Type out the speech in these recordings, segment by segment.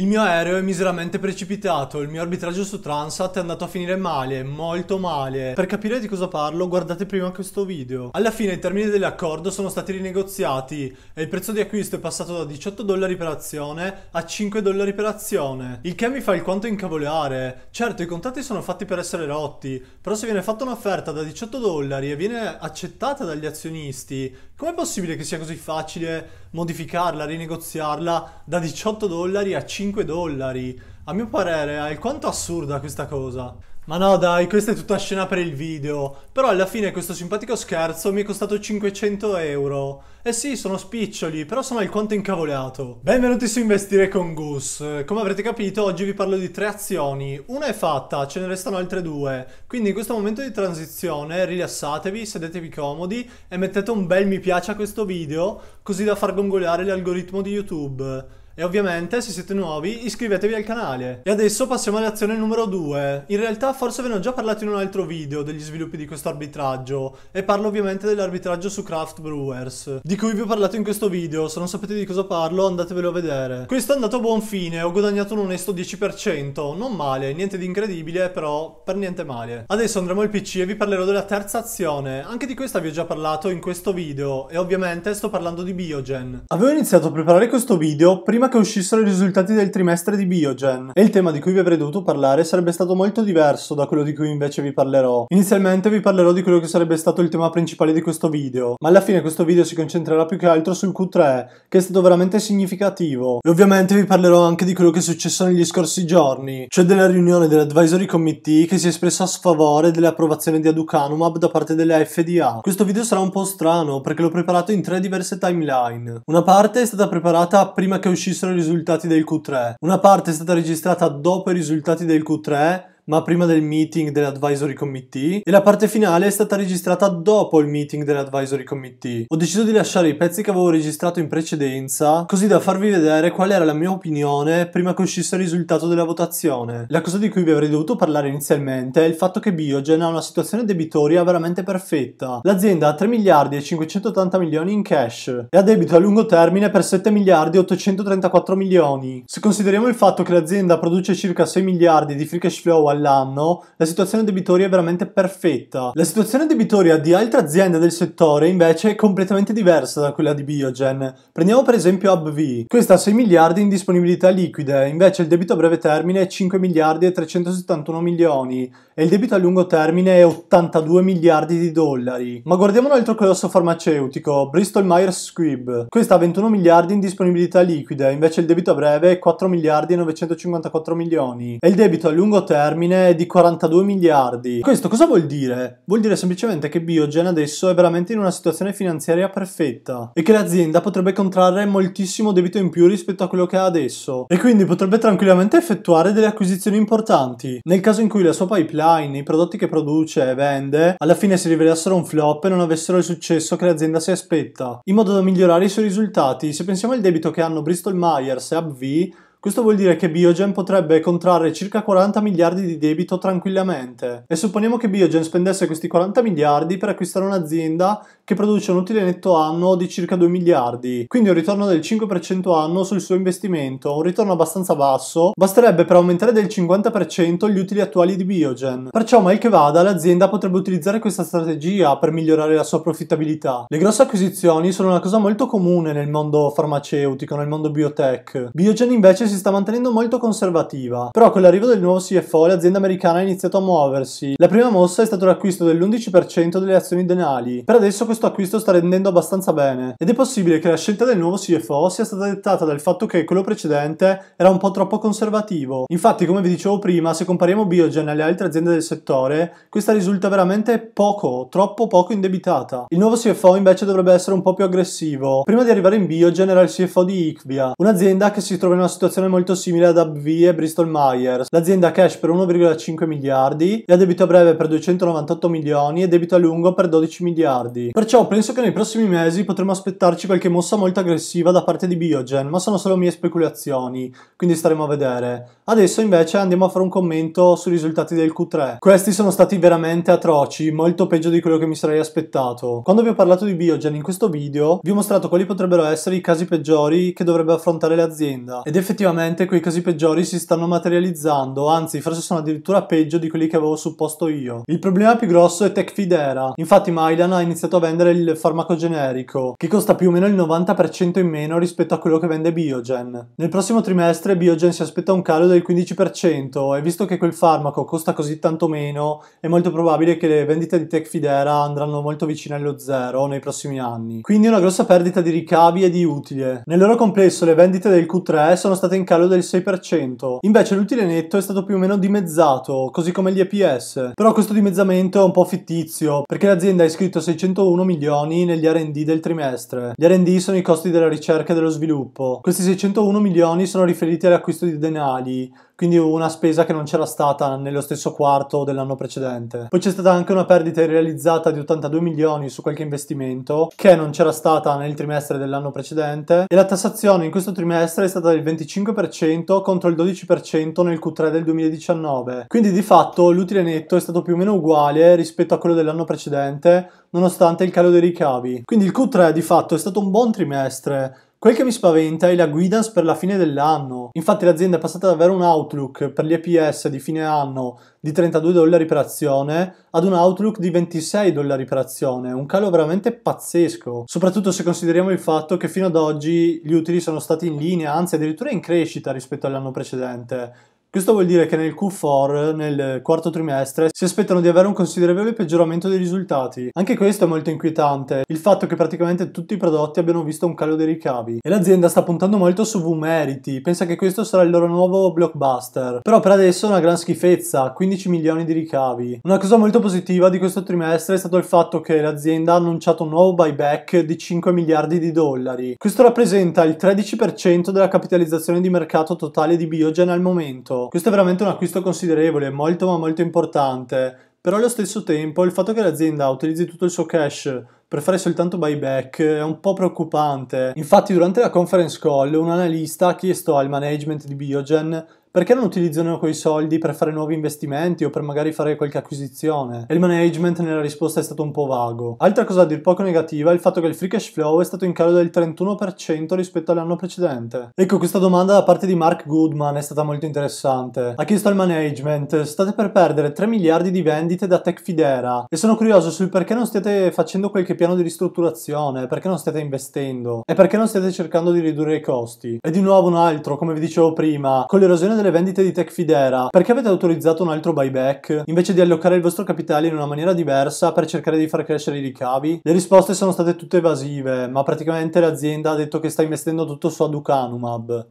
Il mio aereo è miseramente precipitato, il mio arbitraggio su Transat è andato a finire male, molto male. Per capire di cosa parlo guardate prima questo video. Alla fine i termini dell'accordo sono stati rinegoziati e il prezzo di acquisto è passato da $18 per azione a $5 per azione. Il che mi fa il quanto incavolare. Certo, i contratti sono fatti per essere rotti, però se viene fatta un'offerta da $18 e viene accettata dagli azionisti, com'è possibile che sia così facile modificarla, rinegoziarla da $18 a $5? A mio parere è alquanto assurda questa cosa. Ma no dai, questa è tutta scena per il video, però alla fine questo simpatico scherzo mi è costato 500 euro. Eh sì, sono spiccioli, però sono alquanto incavolato. Benvenuti su Investire con Gus. Come avrete capito oggi vi parlo di 3 azioni, una è fatta, ce ne restano altre 2, quindi in questo momento di transizione rilassatevi, sedetevi comodi e mettete un bel mi piace a questo video così da far gongolare l'algoritmo di YouTube. E ovviamente se siete nuovi iscrivetevi al canale. E adesso passiamo all'azione numero 2. In realtà forse ve ne ho già parlato in un altro video degli sviluppi di questo arbitraggio, e parlo ovviamente dell'arbitraggio su Craft Brewers, di cui vi ho parlato in questo video. Se non sapete di cosa parlo andatevelo a vedere. Questo è andato a buon fine, ho guadagnato un onesto 10%, non male, niente di incredibile, però per niente male. Adesso andremo al PC e vi parlerò della 3ª azione, anche di questa vi ho già parlato in questo video, e ovviamente sto parlando di Biogen. Avevo iniziato a preparare questo video prima che uscissero i risultati del trimestre di Biogen, e il tema di cui vi avrei dovuto parlare sarebbe stato molto diverso da quello di cui invece vi parlerò. Inizialmente vi parlerò di quello che sarebbe stato il tema principale di questo video, ma alla fine questo video si concentrerà più che altro sul Q3, che è stato veramente significativo, e ovviamente vi parlerò anche di quello che è successo negli scorsi giorni, cioè della riunione dell'Advisory Committee che si è espressa a sfavore dell'approvazione di Aducanumab da parte della FDA. Questo video sarà un po' strano perché l'ho preparato in 3 diverse timeline. Una parte è stata preparata prima che uscisse i risultati del Q3, una parte è stata registrata dopo i risultati del Q3 ma prima del meeting dell'Advisory Committee, e la parte finale è stata registrata dopo il meeting dell'Advisory Committee. Ho deciso di lasciare i pezzi che avevo registrato in precedenza, così da farvi vedere qual era la mia opinione prima che uscisse il risultato della votazione. La cosa di cui vi avrei dovuto parlare inizialmente è il fatto che Biogen ha una situazione debitoria veramente perfetta. L'azienda ha 3 miliardi e 580 milioni in cash e ha debito a lungo termine per 7 miliardi e 834 milioni. Se consideriamo il fatto che l'azienda produce circa 6 miliardi di free cash flow all'anno, la situazione debitoria è veramente perfetta. La situazione debitoria di altre aziende del settore invece è completamente diversa da quella di Biogen. Prendiamo per esempio AbbVie. Questa ha 6 miliardi in disponibilità liquide, invece il debito a breve termine è 5 miliardi e 371 milioni e il debito a lungo termine è 82 miliardi di dollari. Ma guardiamo un altro colosso farmaceutico, Bristol Myers Squibb. Questa ha 21 miliardi in disponibilità liquide, invece il debito a breve è 4 miliardi e 954 milioni e il debito a lungo termine di 42 miliardi. Questo cosa vuol dire? Vuol dire semplicemente che Biogen adesso è veramente in una situazione finanziaria perfetta e che l'azienda potrebbe contrarre moltissimo debito in più rispetto a quello che ha adesso, e quindi potrebbe tranquillamente effettuare delle acquisizioni importanti. Nel caso in cui la sua pipeline, i prodotti che produce e vende, alla fine si rivelassero un flop e non avessero il successo che l'azienda si aspetta, in modo da migliorare i suoi risultati. Se pensiamo al debito che hanno Bristol Myers e AbbVie, questo vuol dire che Biogen potrebbe contrarre circa 40 miliardi di debito tranquillamente. E supponiamo che Biogen spendesse questi 40 miliardi per acquistare un'azienda che produce un utile netto annuo di circa 2 miliardi, quindi un ritorno del 5% annuo sul suo investimento, un ritorno abbastanza basso, basterebbe per aumentare del 50% gli utili attuali di Biogen. Perciò mal che vada l'azienda potrebbe utilizzare questa strategia per migliorare la sua profittabilità. Le grosse acquisizioni sono una cosa molto comune nel mondo farmaceutico, nel mondo biotech. Biogen invece si sta mantenendo molto conservativa, però con l'arrivo del nuovo CFO l'azienda americana ha iniziato a muoversi. La prima mossa è stato l'acquisto dell'11% delle azioni Denali. Per adesso questo acquisto sta rendendo abbastanza bene, ed è possibile che la scelta del nuovo CFO sia stata dettata dal fatto che quello precedente era un po' troppo conservativo. Infatti, come vi dicevo prima, se compariamo Biogen alle altre aziende del settore, questa risulta veramente poco, troppo poco indebitata. Il nuovo CFO invece dovrebbe essere un po' più aggressivo. Prima di arrivare in Biogen era il CFO di Iqvia, un'azienda che si trova in una situazione molto simile ad AbbVie e Bristol Myers. L'azienda ha cash per 1,5 miliardi e ha debito a breve per 298 milioni e debito a lungo per 12 miliardi. Perciò penso che nei prossimi mesi potremo aspettarci qualche mossa molto aggressiva da parte di Biogen, ma sono solo mie speculazioni, quindi staremo a vedere. Adesso invece andiamo a fare un commento sui risultati del Q3. Questi sono stati veramente atroci, molto peggio di quello che mi sarei aspettato. Quando vi ho parlato di Biogen in questo video vi ho mostrato quali potrebbero essere i casi peggiori che dovrebbe affrontare l'azienda, ed effettivamente effettivamente quei casi peggiori si stanno materializzando, anzi forse sono addirittura peggio di quelli che avevo supposto io. Il problema più grosso è Tecfidera. Infatti Mylan ha iniziato a vendere il farmaco generico, che costa più o meno il 90% in meno rispetto a quello che vende Biogen. Nel prossimo trimestre Biogen si aspetta un calo del 15% e visto che quel farmaco costa così tanto meno, è molto probabile che le vendite di Tecfidera andranno molto vicine allo zero nei prossimi anni. Quindi una grossa perdita di ricavi e di utile. Nel loro complesso le vendite del Q3 sono state in calo del 6%, invece l'utile netto è stato più o meno dimezzato, così come gli EPS. Però questo dimezzamento è un po' fittizio, perché l'azienda ha iscritto 601 milioni negli R&D del trimestre. Gli R&D sono i costi della ricerca e dello sviluppo. Questi 601 milioni sono riferiti all'acquisto di Denali, quindi una spesa che non c'era stata nello stesso quarto dell'anno precedente. Poi c'è stata anche una perdita irrealizzata di 82 milioni su qualche investimento che non c'era stata nel trimestre dell'anno precedente e la tassazione in questo trimestre è stata del 25% contro il 12% nel Q3 del 2019. Quindi di fatto l'utile netto è stato più o meno uguale rispetto a quello dell'anno precedente nonostante il calo dei ricavi. Quindi il Q3 di fatto è stato un buon trimestre. Quel che mi spaventa è la guidance per la fine dell'anno. Infatti l'azienda è passata da avere un outlook per gli EPS di fine anno di $32 per azione ad un outlook di $26 per azione, un calo veramente pazzesco, soprattutto se consideriamo il fatto che fino ad oggi gli utili sono stati in linea, anzi addirittura in crescita rispetto all'anno precedente. Questo vuol dire che nel Q4, nel quarto trimestre, si aspettano di avere un considerevole peggioramento dei risultati. Anche questo è molto inquietante, il fatto che praticamente tutti i prodotti abbiano visto un calo dei ricavi. E l'azienda sta puntando molto su Vumerity, pensa che questo sarà il loro nuovo blockbuster. Però per adesso è una gran schifezza, 15 milioni di ricavi. Una cosa molto positiva di questo trimestre è stato il fatto che l'azienda ha annunciato un nuovo buyback di $5 miliardi. Questo rappresenta il 13% della capitalizzazione di mercato totale di Biogen al momento. Questo è veramente un acquisto considerevole, molto ma molto importante, però allo stesso tempo il fatto che l'azienda utilizzi tutto il suo cash per fare soltanto buyback è un po' preoccupante. Infatti durante la conference call un analista ha chiesto al management di Biogen perché non utilizzano quei soldi per fare nuovi investimenti o per magari fare qualche acquisizione? E il management nella risposta è stato un po' vago. Altra cosa a dir poco negativa è il fatto che il free cash flow è stato in calo del 31% rispetto all'anno precedente. Ecco, questa domanda da parte di Mark Goodman è stata molto interessante. Ha chiesto al management: state per perdere 3 miliardi di vendite da Tecfidera e sono curioso sul perché non stiate facendo qualche piano di ristrutturazione, perché non stiate investendo e perché non stiate cercando di ridurre i costi. E di nuovo un altro, come vi dicevo prima, con l'erosione delle vendite di Tecfidera, perché avete autorizzato un altro buyback invece di allocare il vostro capitale in una maniera diversa per cercare di far crescere i ricavi? Le risposte sono state tutte evasive, ma praticamente l'azienda ha detto che sta investendo tutto su Aducanumab.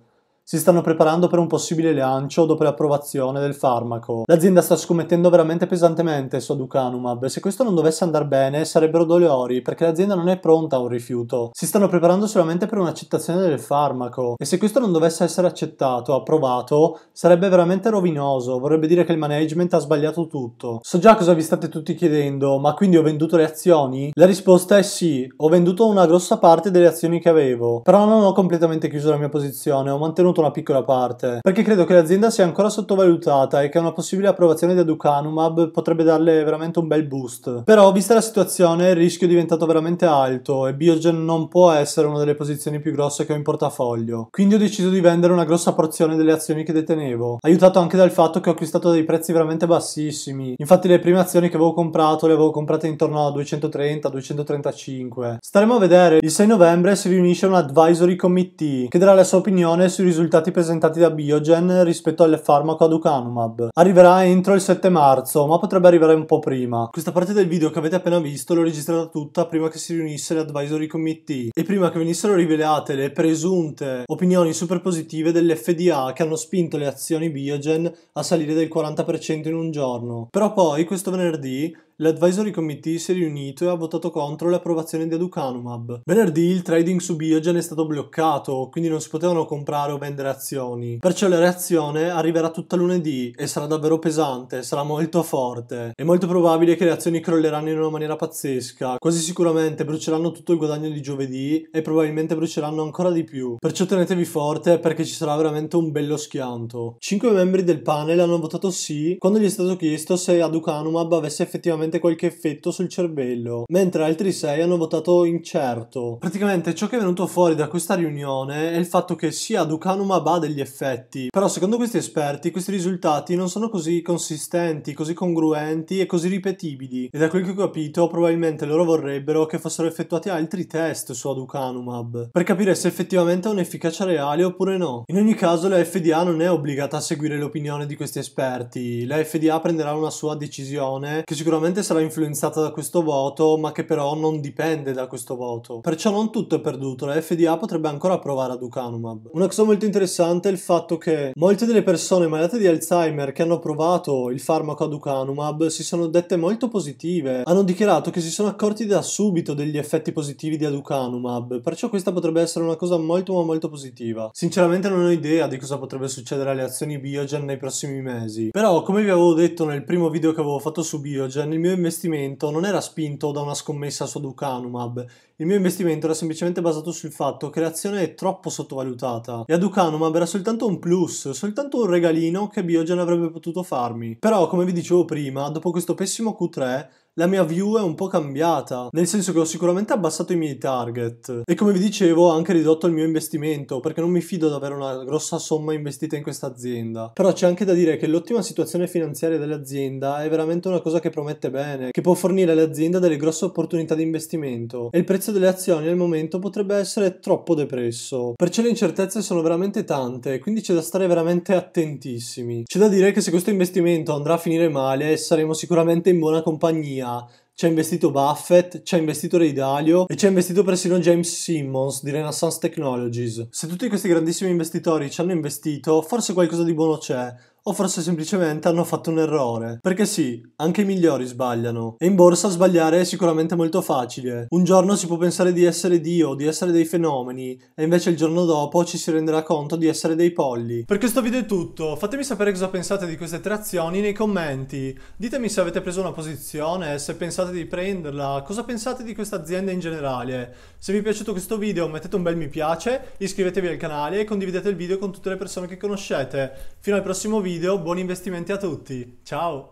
Si stanno preparando per un possibile lancio dopo l'approvazione del farmaco. L'azienda sta scommettendo veramente pesantemente su Aducanumab e se questo non dovesse andare bene sarebbero dolori, perché l'azienda non è pronta a un rifiuto. Si stanno preparando solamente per un'accettazione del farmaco e se questo non dovesse essere accettato, approvato, sarebbe veramente rovinoso, vorrebbe dire che il management ha sbagliato tutto. So già cosa vi state tutti chiedendo, ma quindi ho venduto le azioni? La risposta è sì, ho venduto una grossa parte delle azioni che avevo, però non ho completamente chiuso la mia posizione, ho mantenuto una piccola parte, perché credo che l'azienda sia ancora sottovalutata e che una possibile approvazione di Aducanumab potrebbe darle veramente un bel boost. Però vista la situazione il rischio è diventato veramente alto e Biogen non può essere una delle posizioni più grosse che ho in portafoglio, quindi ho deciso di vendere una grossa porzione delle azioni che detenevo, aiutato anche dal fatto che ho acquistato dei prezzi veramente bassissimi. Infatti le prime azioni che avevo comprato le avevo comprate intorno a 230-235. Staremo a vedere, il 6 novembre si riunisce un advisory committee che darà la sua opinione sui risultati presentati da Biogen rispetto al farmaco Aducanumab. Arriverà entro il 7 marzo, ma potrebbe arrivare un po' prima. Questa parte del video che avete appena visto l'ho registrata tutta prima che si riunisse l'advisory committee e prima che venissero rivelate le presunte opinioni super positive dell'FDA che hanno spinto le azioni Biogen a salire del 40% in un giorno. Però poi, questo venerdì, l'advisory committee si è riunito e ha votato contro l'approvazione di Aducanumab. Venerdì il trading su Biogen è stato bloccato, quindi non si potevano comprare o vendere azioni. Perciò la reazione arriverà tutta lunedì e sarà davvero pesante, sarà molto forte. È molto probabile che le azioni crolleranno in una maniera pazzesca, quasi sicuramente bruceranno tutto il guadagno di giovedì e probabilmente bruceranno ancora di più. Perciò tenetevi forte perché ci sarà veramente un bello schianto. 5 membri del panel hanno votato sì quando gli è stato chiesto se Aducanumab avesse effettivamente solamente qualche effetto sul cervello, mentre altri 6 hanno votato incerto. Praticamente ciò che è venuto fuori da questa riunione è il fatto che sia Aducanumab ha degli effetti, però secondo questi esperti questi risultati non sono così consistenti, così congruenti e così ripetibili, e da quel che ho capito probabilmente loro vorrebbero che fossero effettuati altri test su Aducanumab per capire se effettivamente ha un'efficacia reale oppure no. In ogni caso la FDA non è obbligata a seguire l'opinione di questi esperti, la FDA prenderà una sua decisione che sicuramente sarà influenzata da questo voto, ma che però non dipende da questo voto, perciò non tutto è perduto, la FDA potrebbe ancora approvare Aducanumab. Una cosa molto interessante è il fatto che molte delle persone malate di Alzheimer che hanno provato il farmaco Aducanumab si sono dette molto positive, hanno dichiarato che si sono accorti da subito degli effetti positivi di Aducanumab, perciò questa potrebbe essere una cosa molto ma molto positiva. Sinceramente non ho idea di cosa potrebbe succedere alle azioni Biogen nei prossimi mesi, però come vi avevo detto nel primo video che avevo fatto su Biogen, il mio investimento non era spinto da una scommessa su Aducanumab, il mio investimento era semplicemente basato sul fatto che l'azione è troppo sottovalutata e Aducanumab era soltanto un plus, soltanto un regalino che Biogen avrebbe potuto farmi. Però come vi dicevo prima, dopo questo pessimo Q3 la mia view è un po' cambiata, nel senso che ho sicuramente abbassato i miei target e come vi dicevo ho anche ridotto il mio investimento perché non mi fido di avere una grossa somma investita in questa azienda. Però c'è anche da dire che l'ottima situazione finanziaria dell'azienda è veramente una cosa che promette bene, che può fornire all'azienda delle grosse opportunità di investimento e il prezzo delle azioni al momento potrebbe essere troppo depresso, perciò le incertezze sono veramente tante, quindi c'è da stare veramente attentissimi. C'è da dire che se questo investimento andrà a finire male saremo sicuramente in buona compagnia. Ci ha investito Buffett, ci ha investito Ray Dalio e ci ha investito persino James Simmons di Renaissance Technologies. Se tutti questi grandissimi investitori ci hanno investito, forse qualcosa di buono c'è, o forse semplicemente hanno fatto un errore. Perché sì, anche i migliori sbagliano. E in borsa sbagliare è sicuramente molto facile. Un giorno si può pensare di essere Dio, di essere dei fenomeni, e invece il giorno dopo ci si renderà conto di essere dei polli. Per questo video è tutto. Fatemi sapere cosa pensate di queste 3 azioni nei commenti. Ditemi se avete preso una posizione, se pensate di prenderla, cosa pensate di questa azienda in generale. Se vi è piaciuto questo video mettete un bel mi piace, iscrivetevi al canale e condividete il video con tutte le persone che conoscete. Fino al prossimo video, buoni investimenti a tutti, ciao!